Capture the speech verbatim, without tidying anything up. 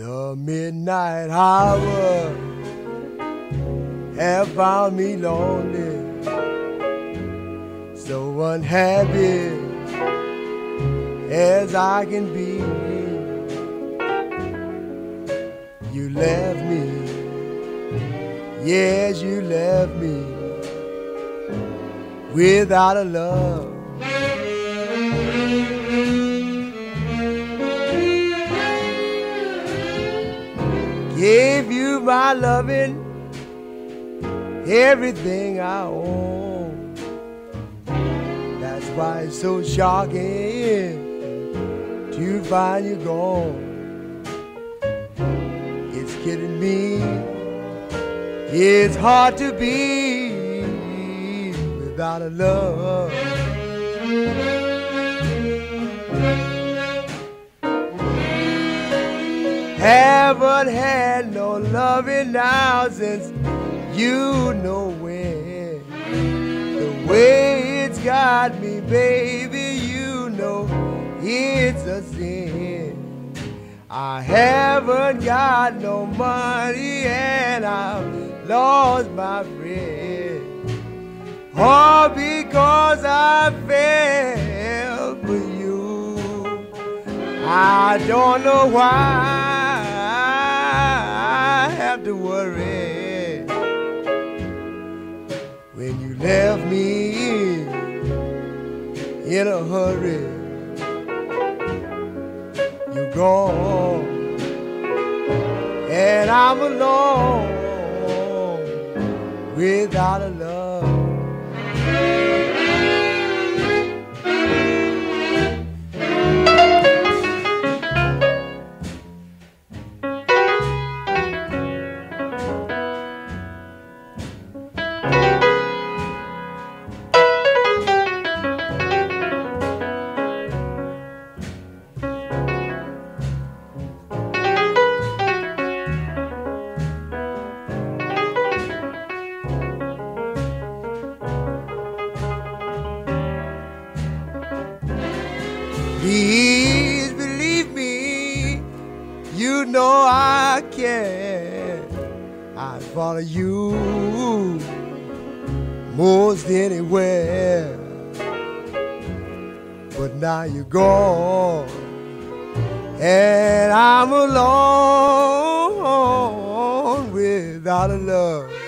The midnight hour have found me lonely, so unhappy as I can be. You left me, yes, you left me without a love. Gave you my loving, everything I own. That's why it's so shocking to find you gone. It's killing me, it's hard to be without a love. Haven't had no loving now since you know when. The way it's got me, baby, you know it's a sin. I haven't got no money and I've lost my friend, all because I fell for you. I don't know why to worry when you left me in a hurry. You're gone and I'm alone without a love. Please believe me, you know I care. I'd follow you most anywhere. But now you're gone and I'm alone without a love.